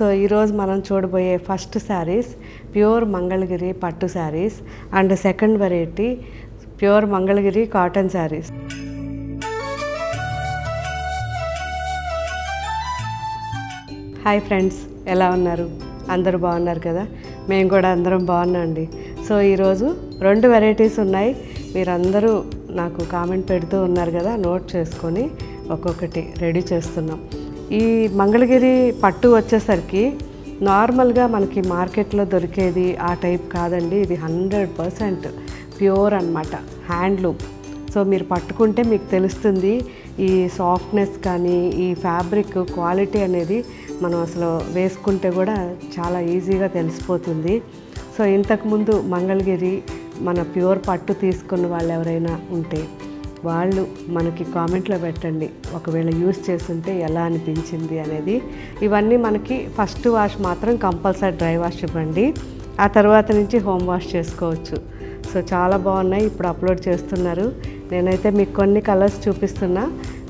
So ఈరోజు మనం చూడబోయే ఫస్ట్ శారీస్ ప్యూర్ మంగళగిరి పట్టు saris and second variety pure Mangalagiri cotton saris. Hi friends, ఎలా ఉన్నారు? అందరూ బాగున్నారు కదా? మేము కూడా అందరం బాగున్నామండి. సో ఈరోజు రెండు వెరైటీస్ ఉన్నాయి. మీరందరూ నాకు కామెంట్ పెడుతూ ఉన్నారు కదా, నోట్ చేసుకొని ఒక్కొక్కటి రెడీ చేస్తున్నాం. ఈ మంగళగిరి పట్టు వచ్చేసరికి నార్మల్గా మనకి మార్కెట్లో దొరికేది ఆ టైప్ కాదండి. ఇది 100% ప్యూర్ అన్నమాట, హ్యాండ్లూమ్. సో మీరు పట్టుకుంటే మీకు తెలుస్తుంది ఈ సాఫ్ట్నెస్ కానీ ఈ ఫ్యాబ్రిక్ క్వాలిటీ అనేది మనం అసలు వేసుకుంటే కూడా చాలా ఈజీగా తెలిసిపోతుంది. సో ఇంతకుముందు మంగళగిరి మన ప్యూర్ పట్టు తీసుకున్న వాళ్ళు ఎవరైనా ఉంటే వాళ్ళు మనకి కామెంట్లో పెట్టండి, ఒకవేళ యూజ్ చేస్తుంటే ఎలా అనిపించింది అనేది. ఇవన్నీ మనకి ఫస్ట్ వాష్ మాత్రం కంపల్సరీ డ్రై వాష్ ఇవ్వండి, ఆ తర్వాత నుంచి హోమ్ వాష్ చేసుకోవచ్చు. సో చాలా బాగున్నాయి, ఇప్పుడు అప్లోడ్ చేస్తున్నారు. నేనైతే మీకు కొన్ని కలర్స్ చూపిస్తున్నా,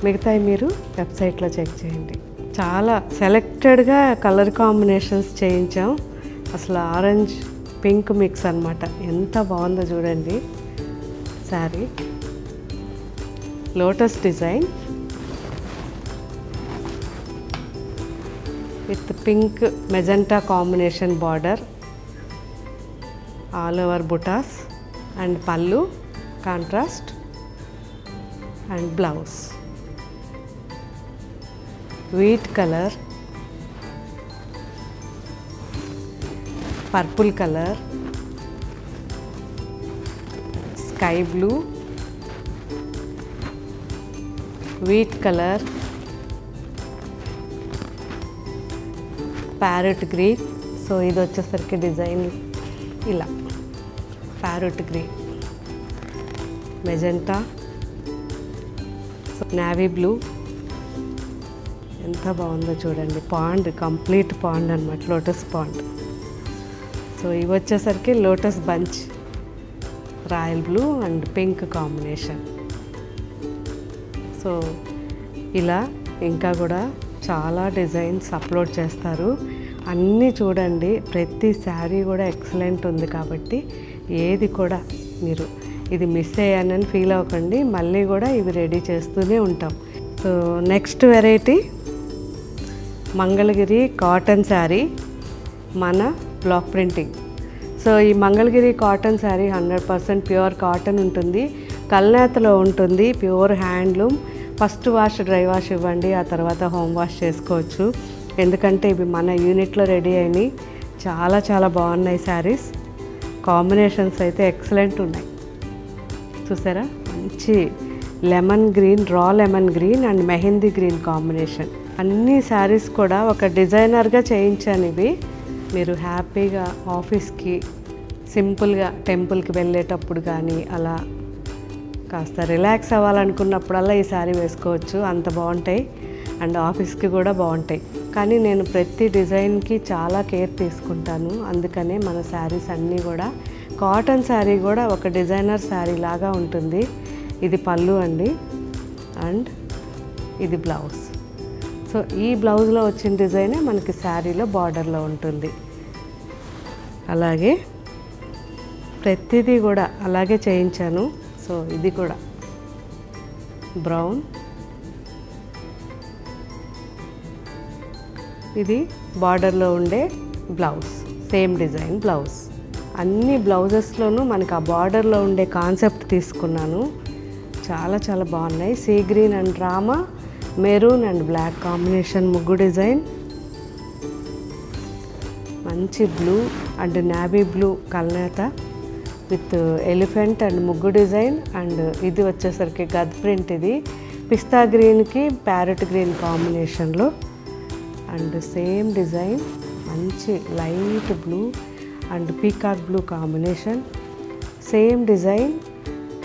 మిగతావి మీరు వెబ్సైట్లో చెక్ చేయండి. చాలా సెలెక్టెడ్గా కలర్ కాంబినేషన్స్ చేయించాం. అసలు ఆరెంజ్ పింక్ మిక్స్ అన్నమాట. ఎంత బాగుందో చూడండి. Sari lotus design with pink magenta combination border, all over buttas and పళ్ళు contrast and blouse. Wheat colour, purple colour, sky blue, wheat colour, parrot green. So ఇది వచ్చేసరికి డిజైన్ ఇలా parrot green, magenta, navy blue. ఎంత బాగుందో చూడండి. Pond, complete pond అన్నమాట, lotus pond. So ఇవి వచ్చేసరికి lotus bunch, royal blue and pink combination. So ఇలా ఇంకా కూడా చాలా డిజైన్స్ అప్లోడ్ చేస్తారు. అన్నీ చూడండి, ప్రతి శారీ కూడా ఎక్సలెంట్ ఉంది కాబట్టి ఏది కూడా మీరు ఇది మిస్ అయ్యానని ఫీల్ అవ్వకండి. మళ్ళీ కూడా ఇవి రెడీ చేస్తూనే ఉంటాం. So next variety Mangalagiri cotton sari, మన బ్లాక్ ప్రింటింగ్. సో ఈ Mangalagiri cotton sari 100% pure cotton ఉంటుంది, కల్నేతలో ఉంటుంది, pure handloom. First wash dry wash ఇవ్వండి, ఆ తర్వాత హోమ్ వాష్ చేసుకోవచ్చు. ఎందుకంటే ఇవి మన యూనిట్లో రెడీ అయినాయి. చాలా చాలా బాగున్నాయి శారీస్, కాంబినేషన్స్ అయితే ఎక్సలెంట్ ఉన్నాయి. చూసారా, మంచి lemon green, raw lemon green and mehndi green combination. అన్ని శారీస్ కూడా ఒక డిజైనర్గా చేయించాను. ఇవి మీరు హ్యాపీగా ఆఫీస్కి సింపుల్గా టెంపుల్కి వెళ్ళేటప్పుడు కానీ అలా కాస్త రిలాక్స్ అవ్వాలనుకున్నప్పుడల్లా ఈ శారీ వేసుకోవచ్చు, అంత బాగుంటాయి. అండ్ ఆఫీస్కి కూడా బాగుంటాయి. కానీ నేను ప్రతి డిజైన్కి చాలా కేర్ తీసుకుంటాను, అందుకనే మన శారీస్ అన్నీ కూడా కాటన్ శారీ కూడా ఒక డిజైనర్ శారీ లాగా ఉంటుంది. ఇది పళ్ళు అండి అండ్ ఇది బ్లౌజ్. సో ఈ బ్లౌజ్లో వచ్చిన డిజైనే మనకి శారీలో బార్డర్లో ఉంటుంది. అలాగే ప్రతిదీ కూడా అలాగే చేయించాను. సో ఇది కూడా బ్రౌన్, ఇది బార్డర్లో ఉండే బ్లౌజ్, సేమ్ డిజైన్ బ్లౌజ్. అన్ని బ్లౌజెస్లోనూ మనకు ఆ బార్డర్లో ఉండే కాన్సెప్ట్ తీసుకున్నాను. చాలా చాలా బాగున్నాయి. సీ గ్రీన్ అండ్ రామా, మెరూన్ అండ్ బ్లాక్ కాంబినేషన్ ముగ్గు డిజైన్, మంచి బ్లూ అండ్ నావీ బ్లూ కల్నేత విత్ ఎలిఫెంట్ అండ్ ముగ్గు డిజైన్. అండ్ ఇది వచ్చేసరికి గద్ ప్రింట్, ఇది పిస్తా గ్రీన్కి ప్యారెట్ గ్రీన్ కాంబినేషన్లో అండ్ సేమ్ డిజైన్, మంచి light blue and peacock blue combination. Same design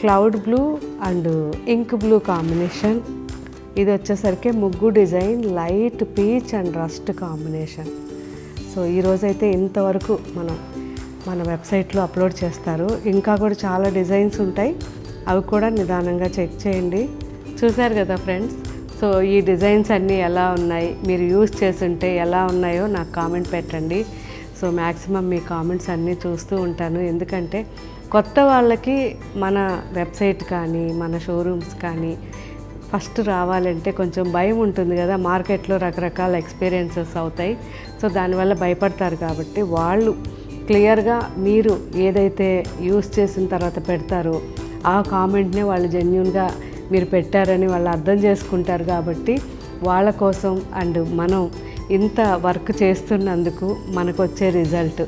cloud blue and ink blue combination. ఇది వచ్చేసరికి ముగ్గు design, light peach and rust combination. So ఈరోజైతే ఇంతవరకు మన వెబ్సైట్లో అప్లోడ్ చేస్తారు. ఇంకా కూడా చాలా డిజైన్స్ ఉంటాయి, అవి కూడా నిదానంగా చెక్ చేయండి. చూశారు కదా ఫ్రెండ్స్, సో ఈ డిజైన్స్ అన్నీ ఎలా ఉన్నాయి, మీరు యూజ్ చేస్తుంటే ఎలా ఉన్నాయో నాకు కామెంట్ పెట్టండి. సో మ్యాక్సిమం మీ కామెంట్స్ అన్నీ చూస్తూ ఉంటాను, ఎందుకంటే కొత్త వాళ్ళకి మన వెబ్సైట్ కానీ మన షోరూమ్స్ కానీ ఫస్ట్ రావాలంటే కొంచెం భయం ఉంటుంది కదా, మార్కెట్లో రకరకాల ఎక్స్పీరియన్సెస్ అవుతాయి. సో దానివల్ల భయపడతారు. కాబట్టి వాళ్ళు క్లియర్గా మీరు ఏదైతే యూజ్ చేసిన తర్వాత పెడతారో ఆ కామెంట్నే వాళ్ళు జెన్యూన్గా మీరు పెట్టారని వాళ్ళు అర్థం చేసుకుంటారు. కాబట్టి వాళ్ళ కోసం అండ్ మనం ఇంత వర్క్ చేస్తున్నందుకు మనకు వచ్చే రిజల్ట్,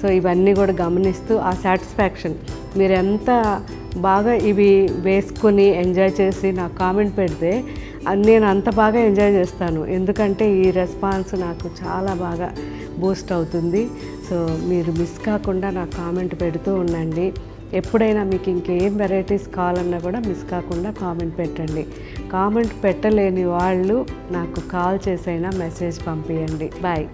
సో ఇవన్నీ కూడా గమనిస్తూ ఆ సాటిస్ఫాక్షన్ మీరు ఎంత బాగా ఇవి వేసుకొని ఎంజాయ్ చేసి నాకు కామెంట్ పెడితే నేను అంత బాగా ఎంజాయ్ చేస్తాను. ఎందుకంటే ఈ రెస్పాన్స్ నాకు చాలా బాగా బూస్ట్ అవుతుంది. సో మీరు మిస్ కాకుండా నాకు కామెంట్ పెడుతూ ఉండండి. ఎప్పుడైనా మీకు ఇంకేం వెరైటీస్ కావాలన్నా కూడా మిస్ కాకుండా కామెంట్ పెట్టండి. కామెంట్ పెట్టలేని వాళ్ళు నాకు కాల్ చేసైనా మెసేజ్ పంపించండి. బాయ్.